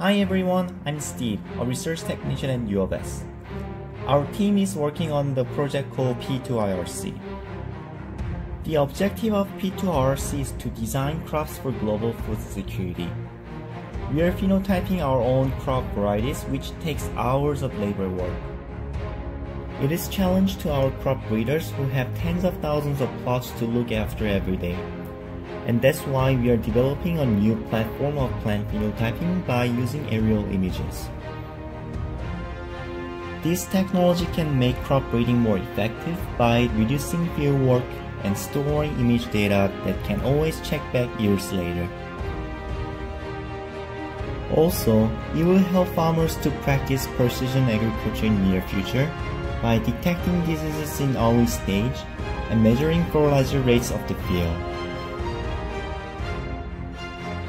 Hi everyone, I'm Steve, a research technician at U of S. Our team is working on the project called P2IRC. The objective of P2IRC is to design crops for global food security. We are phenotyping our own crop varieties, which takes hours of labor work. It is a challenge to our crop breeders who have tens of thousands of plots to look after every day. And that's why we are developing a new platform of plant phenotyping by using aerial images. This technology can make crop breeding more effective by reducing field work and storing image data that can always check back years later. Also, it will help farmers to practice precision agriculture in the near future by detecting diseases in early stage and measuring fertilizer rates of the field.